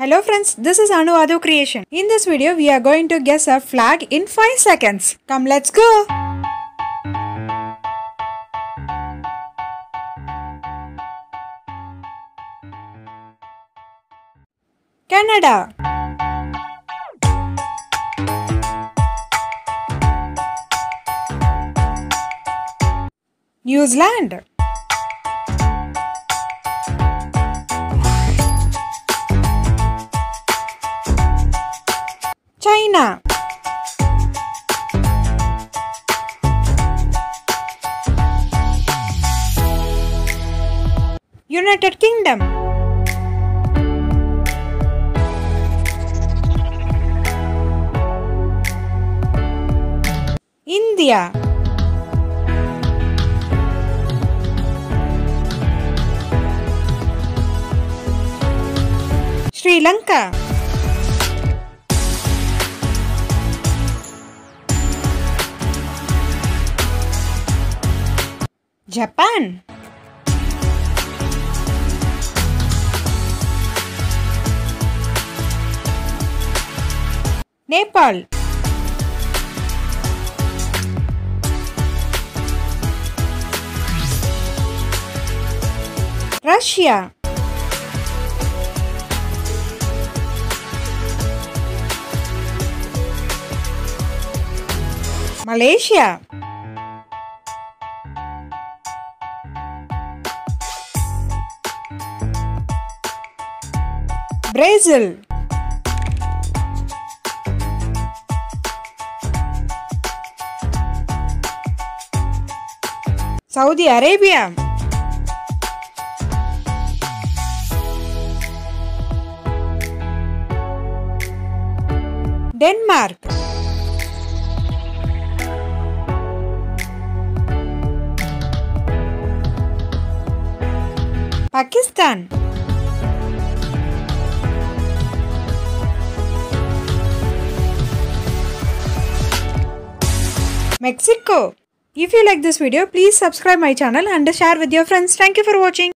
Hello friends, this is AnuAdhav Creation. In this video, we are going to guess a flag in 5 seconds. Come, let's go! Canada, New Zealand, China, United Kingdom, India, Sri Lanka, Japan, Nepal, Russia, Malaysia, Brazil, Saudi Arabia, Denmark, Pakistan, Mexico. If you like this video, please subscribe my channel and share with your friends. Thank you for watching.